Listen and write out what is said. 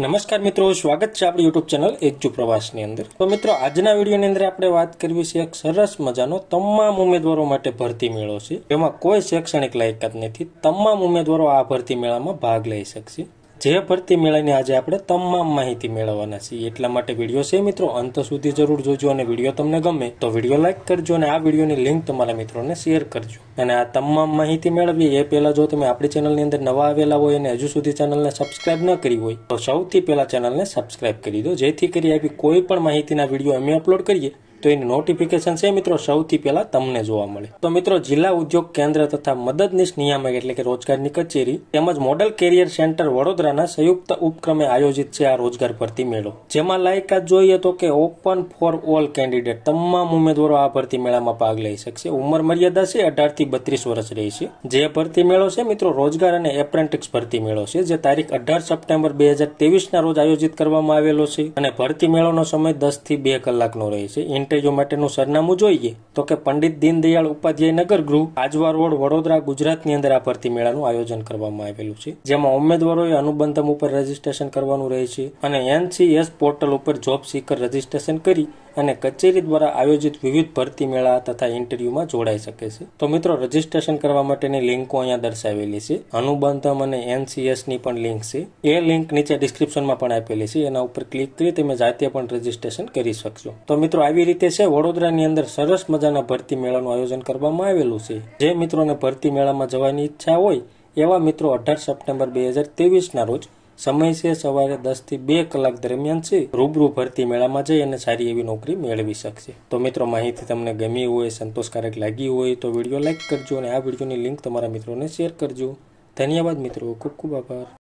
नमस्कार मित्रों, स्वागत है आपणी यूट्यूब चैनल एजू प्रवास नी अंदर। तो मित्रों, आजना वीडियो नी अंदर आपणे वात करवी छे एक सरस मजानो तमाम उम्मीदवारों माटे भर्ती मेळो छे, जेमां कोई शैक्षणिक लायकात नथी। तमाम उम्मीदवारों आ भर्ती मेळामां भाग लई शकशे। जे भर्ती मेळानी आज आपणे तमाम माहिती मेळववाना छीए, एटला माटे विडियो छे मित्रों, अंत सुधी जरूर जोजो। अने विडियो तमने गमे तो विडियो लाइक करजो अने आ विडियोनी लिंक तमारा मित्रोने शेयर करजो। अने आ तमाम माहिती मेळवीए ए पहेला जो तमे आपणी चेनलनी अंदर नवा आवेला होय अने हजू सुधी चेनलने सब्सक्राइब न करी होय तो सौथी पहेला चेनलने सब्सक्राइब करी दो, जेथी करी आपी कोई पण माहितीना विडियो अमे अपलोड करीए तो एनी नोटिफिकेशन से मित्रों सौथी पहेला तमने जोवा मळे। तो मित्रों, जिला उद्योग केन्द्र तथा मददनीश नियामक एटले के रोजगारनी कचेरी तेमज मॉडल केरियर सेंटर वडोदराना संयुक्त उपक्रमे आयोजित छे आ रोजगार भर्ती मेळो, जेमां लायकात जोईए तो के ओपन फॉर ऑल केन्डिडेट। तमाम उम्मीदवारो आ भर्ती मेळामां भाग लई शकशे। उंमर मर्यादा छे 18 થી 32 वर्ष रही छे। जे भर्ती मेळो छे मित्रों रोजगार अने एप्रेंटिस भर्ती मेळो छे, जे तारीख 18 સપ્ટેમ્બર 2023 ना रोज आयोजित करवामां आवेलो छे अने भर्ती मेळोनो समय 10 થી 2 કલાકનો રહે છે। सरनामु जोईए तो के पंडित दीनदयाल उपाध्याय नगर गृह आजवा रोड वडोदरा गुजरात नी अंदर आ भर्ती मेळानुं आयोजन करवामां आवेलुं छे, जेमां उम्मीदवारोए अनुबंधम उपर रजिस्ट्रेशन करवानुं रहे छे अने NCS पोर्टल उपर जॉब सीकर रजिस्ट्रेशन करी अने कचेरी द्वारा आयोजित विविध भर्ती मेळा तथा इंटरव्यूमां जोडाई शके छे। तो मित्रों, रजिस्ट्रेशन करवा माटेनी लिंको अहींया दर्शावेली छे। अनुबंधम अने NCS नी पण लिंक छे, ए लिंक नीचे डिस्क्रिप्शनमां पण आपेली छे, एना उपर क्लिक करी तमे जाते पण रजिस्ट्रेशन करी शकशो। तो मित्रों, आवी रीते छे वडोदरानी अंदर सरस मजाना भर्ती मेळानुं आयोजन करवामां आवेलुं छे। जे मित्रोने भर्ती मेळामां जवानी इच्छा होय एवा मित्रों 18 સપ્ટેમ્બર 2023 ना रोज समय से सवारे 10 થી 2 कलाक दरमियान से रूबरू भर्ती मेला में जई अने सारी एवी नौकरी मेळवी शकशे। तो मित्रों, माहिती तमने गमी होय, संतोषकारक लागी होय तो विडियो लाइक करजो अने आ विडियोनी लिंक तमारा मित्रोने शेयर करजो। धन्यवाद मित्रों, खूब खूब आभार।